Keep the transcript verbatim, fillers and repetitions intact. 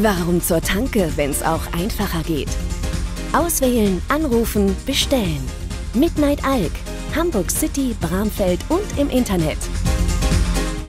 Warum zur Tanke, wenn's auch einfacher geht? Auswählen, anrufen, bestellen. Midnight Alk, Hamburg City, Bramfeld und im Internet.